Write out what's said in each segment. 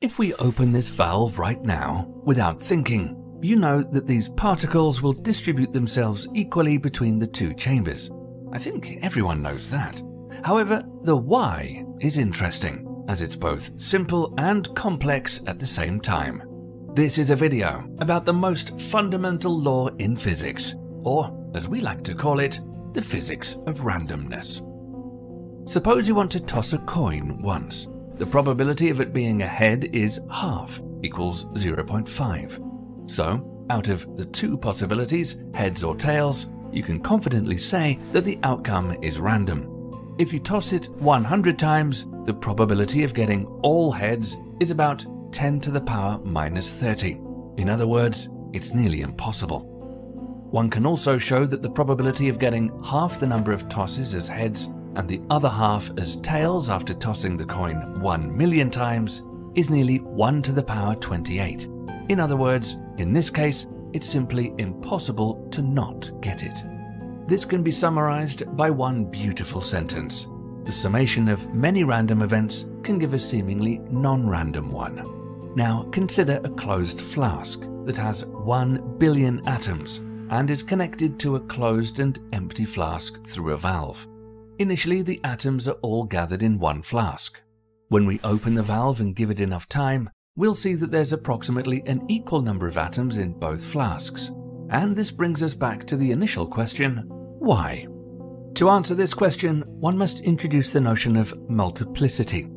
If we open this valve right now, without thinking, you know that these particles will distribute themselves equally between the two chambers. I think everyone knows that. However, the why is interesting, as it's both simple and complex at the same time. This is a video about the most fundamental law in physics, or as we like to call it, the physics of randomness. Suppose you want to toss a coin once. The probability of it being a head is half, equals 0.5. So, out of the two possibilities, heads or tails, you can confidently say that the outcome is random. If you toss it 100 times, the probability of getting all heads is about 10⁻³⁻. In other words, it's nearly impossible. One can also show that the probability of getting half the number of tosses as heads and the other half as tails after tossing the coin 1,000,000 times is nearly 1⁻28. In other words, in this case, it's simply impossible to not get it. This can be summarized by one beautiful sentence. The summation of many random events can give a seemingly non-random one. Now consider a closed flask that has 1 billion atoms and is connected to a closed and empty flask through a valve. Initially, the atoms are all gathered in one flask. When we open the valve and give it enough time, we'll see that there's approximately an equal number of atoms in both flasks. And this brings us back to the initial question, why? To answer this question, one must introduce the notion of multiplicity.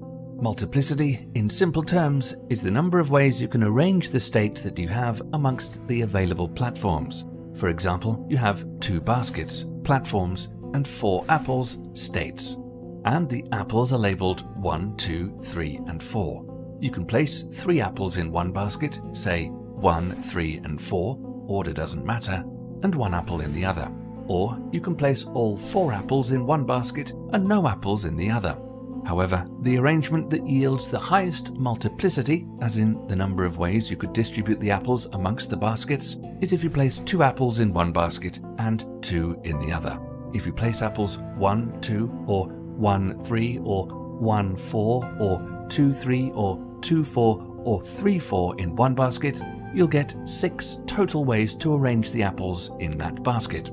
Multiplicity, in simple terms, is the number of ways you can arrange the states that you have amongst the available platforms. For example, you have 2 baskets, platforms, and 4 apples, states. And the apples are labeled 1, 2, 3, and 4. You can place 3 apples in one basket, say 1, 3, and 4. Order doesn't matter, and 1 apple in the other. Or you can place all 4 apples in one basket and no apples in the other. However, the arrangement that yields the highest multiplicity, as in the number of ways you could distribute the apples amongst the baskets, is if you place 2 apples in one basket and 2 in the other. If you place apples 1, 2, or 1, 3, or 1, 4, or 2, 3, or 2, 4, or 3, 4 in one basket, you'll get 6 total ways to arrange the apples in that basket.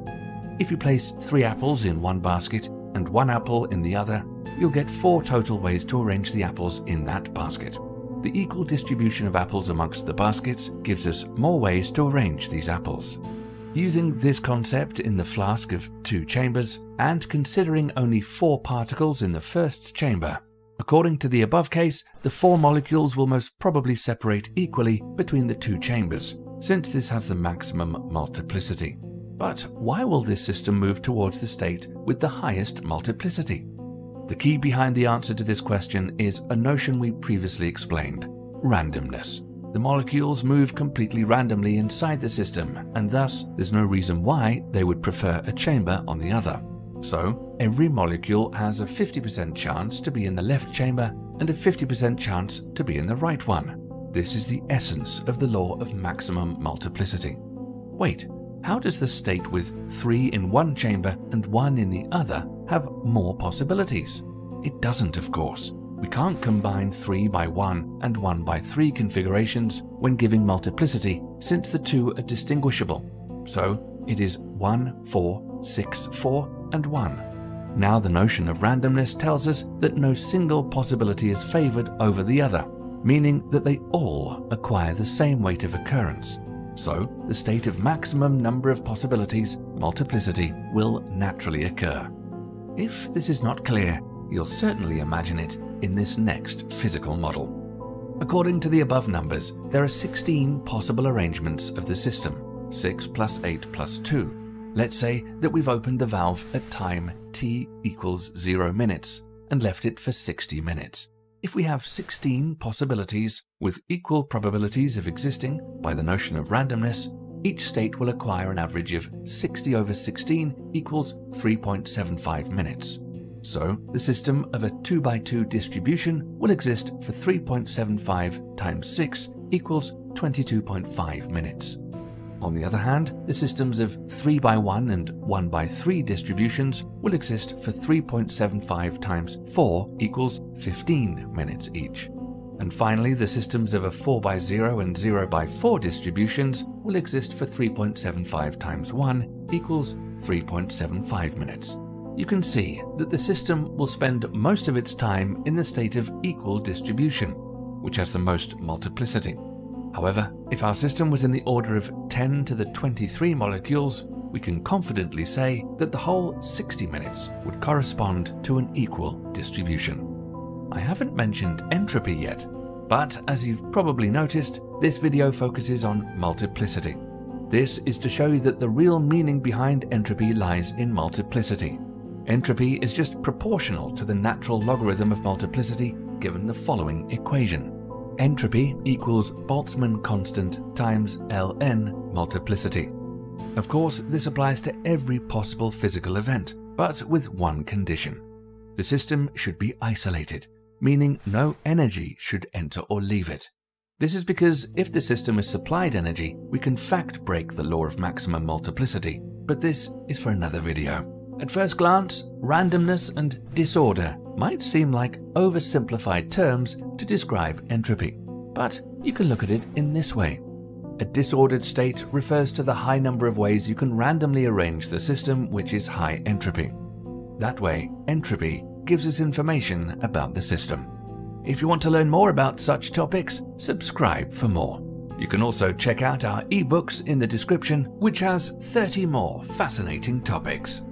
If you place 3 apples in one basket and 1 apple in the other, you'll get 4 total ways to arrange the apples in that basket. The equal distribution of apples amongst the baskets gives us more ways to arrange these apples. Using this concept in the flask of 2 chambers and considering only 4 particles in the first chamber, according to the above case, the 4 molecules will most probably separate equally between the 2 chambers, since this has the maximum multiplicity. But why will this system move towards the state with the highest multiplicity? The key behind the answer to this question is a notion we previously explained, randomness. The molecules move completely randomly inside the system, and thus there's no reason why they would prefer a chamber on the other. So, every molecule has a 50% chance to be in the left chamber and a 50% chance to be in the right one. This is the essence of the law of maximum multiplicity. Wait, how does the state with 3 in one chamber and 1 in the other have more possibilities? It doesn't, of course. We can't combine 3 by 1 and 1 by 3 configurations when giving multiplicity, since the 2 are distinguishable. So, it is 1, 4, 6, 4, and 1. Now the notion of randomness tells us that no single possibility is favored over the other, meaning that they all acquire the same weight of occurrence. So the state of maximum number of possibilities, multiplicity, will naturally occur. If this is not clear, you'll certainly imagine it in this next physical model. According to the above numbers, there are 16 possible arrangements of the system, 6 + 8 + 2. Let's say that we've opened the valve at time t = 0 minutes and left it for 60 minutes. If we have 16 possibilities with equal probabilities of existing by the notion of randomness, each state will acquire an average of 60/16 = 3.75 minutes. So the system of a 2 by 2 distribution will exist for 3.75 × 6 = 22.5 minutes. On the other hand, the systems of 3 by 1 and 1 by 3 distributions will exist for 3.75 × 4 = 15 minutes each. And finally, the systems of a 4x0 and 0x4 distributions will exist for 3.75 times 1 equals 3.75 minutes. You can see that the system will spend most of its time in the state of equal distribution, which has the most multiplicity. However, if our system was in the order of 10 to the 23 molecules, we can confidently say that the whole 60 minutes would correspond to an equal distribution. I haven't mentioned entropy yet, but as you've probably noticed, this video focuses on multiplicity. This is to show you that the real meaning behind entropy lies in multiplicity. Entropy is just proportional to the natural logarithm of multiplicity given the following equation. Entropy equals Boltzmann constant times ln multiplicity. Of course, this applies to every possible physical event, but with one condition. The system should be isolated, meaning no energy should enter or leave it. This is because if the system is supplied energy, we can fact break the law of maximum multiplicity, but this is for another video. At first glance, randomness and disorder might seem like oversimplified terms to describe entropy, but you can look at it in this way. A disordered state refers to the high number of ways you can randomly arrange the system which is high entropy. That way, entropy gives us information about the system. If you want to learn more about such topics, subscribe for more. You can also check out our ebooks in the description, which has 30 more fascinating topics.